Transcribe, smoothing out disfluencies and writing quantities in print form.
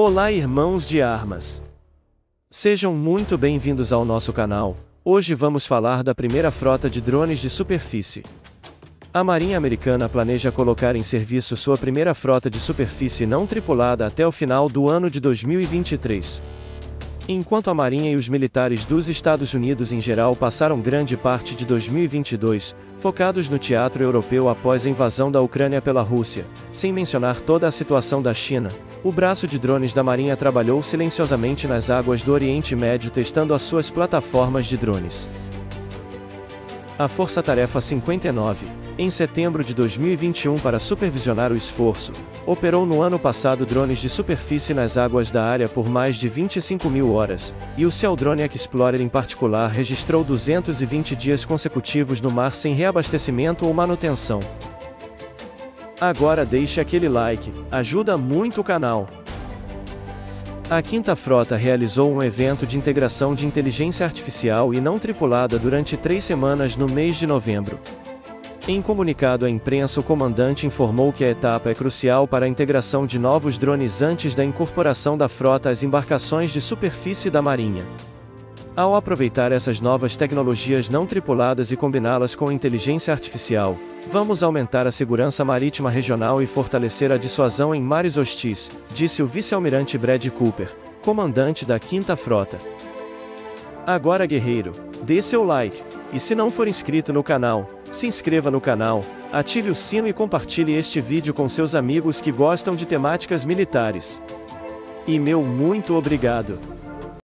Olá, irmãos de armas! Sejam muito bem-vindos ao nosso canal. Hoje vamos falar da primeira frota de drones de superfície. A Marinha Americana planeja colocar em serviço sua primeira frota de superfície não tripulada até o final do ano de 2023. Enquanto a Marinha e os militares dos Estados Unidos em geral passaram grande parte de 2022, focados no teatro europeu após a invasão da Ucrânia pela Rússia, sem mencionar toda a situação da China, o braço de drones da Marinha trabalhou silenciosamente nas águas do Oriente Médio testando as suas plataformas de drones. A Força-Tarefa 59, em setembro de 2021 para supervisionar o esforço, operou no ano passado drones de superfície nas águas da área por mais de 25 mil horas, e o Saildrone Explorer em particular registrou 220 dias consecutivos no mar sem reabastecimento ou manutenção. Agora deixe aquele like, ajuda muito o canal. A Quinta Frota realizou um evento de integração de inteligência artificial e não tripulada durante 3 semanas no mês de novembro. Em comunicado à imprensa, o comandante informou que a etapa é crucial para a integração de novos drones antes da incorporação da frota às embarcações de superfície da Marinha. Ao aproveitar essas novas tecnologias não tripuladas e combiná-las com inteligência artificial, vamos aumentar a segurança marítima regional e fortalecer a dissuasão em mares hostis, disse o vice-almirante Brad Cooper, comandante da Quinta Frota. Agora, guerreiro, dê seu like, e se não for inscrito no canal, se inscreva no canal, ative o sino e compartilhe este vídeo com seus amigos que gostam de temáticas militares. E meu muito obrigado!